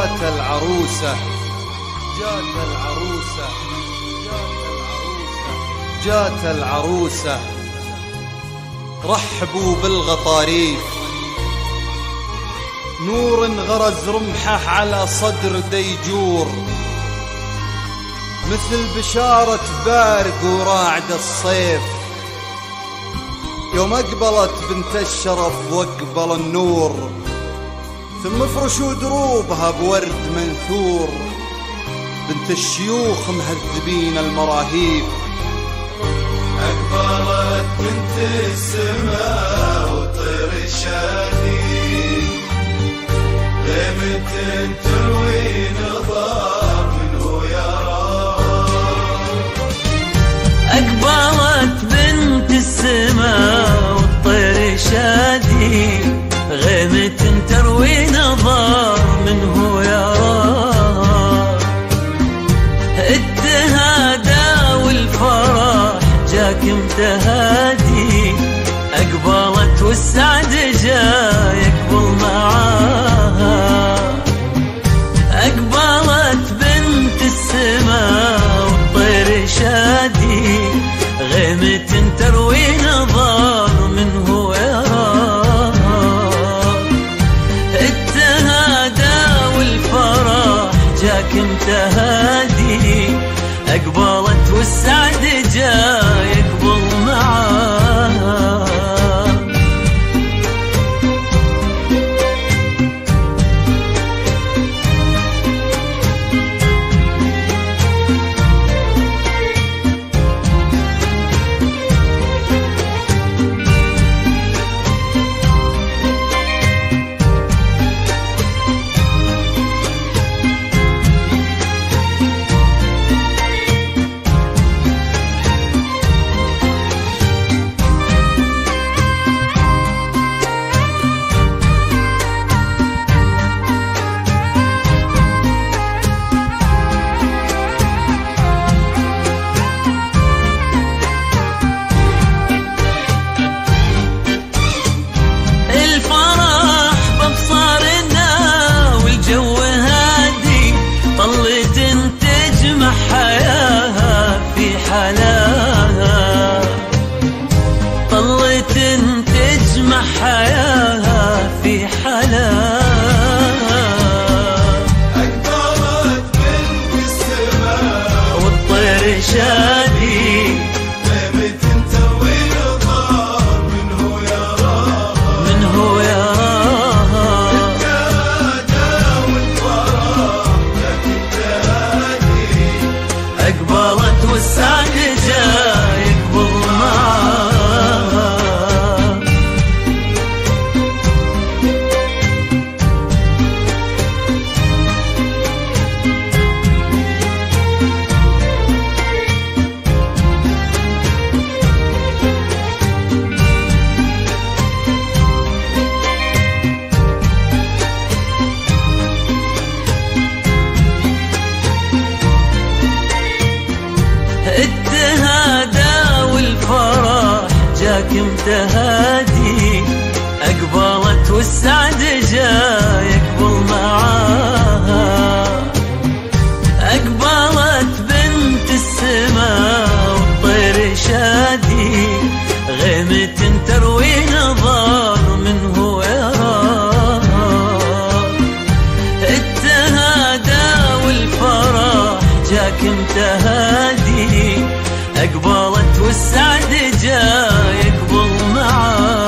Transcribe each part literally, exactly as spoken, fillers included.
جات العروسة جات العروسة جات العروسة رحبوا بالغطاريف، نور غرز رمحه على صدر ديجور مثل بشارة بارق وراعد الصيف. يوم أقبلت بنت الشرف وأقبل النور، ثم فرشوا دروبها بورد منثور. بنت الشيوخ مهذبين المراهيب، أقبلت بنت السماء وطير الشاهين، غيمة تروي نظام ويرام. أقبلت بنت السماء وطير الشاهين، غيمة تروي نظر منه يرى. التهادى والفرح جاك متهادي، أقبلت والسعد جا يقبل معاها. أقبلت بنت السماء والطير شادي، غيمة تروي نظر منه يرى. تهادي أقبلت والسعد جا يقبل معاها. تهادي أقبلت والسعد جا يقبل معاها. أقبلت بنت السماء والطير شادي، غيمة تروي نظر منه يراها. التهادى والفرح جاك متهادي، أقبلت والسعد جا يقبل معاها.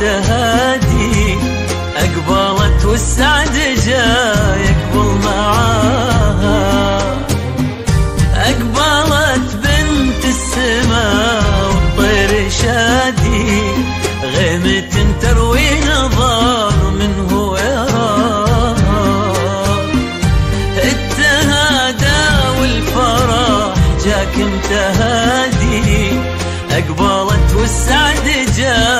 تهادي أقبلت والسعد جاي يقبل معاها، أقبلت بنت السما والطير شادي، غيمة تروي نظر منه ويراها، التهادى والفرح جاك متهادي أقبلت والسعد جاي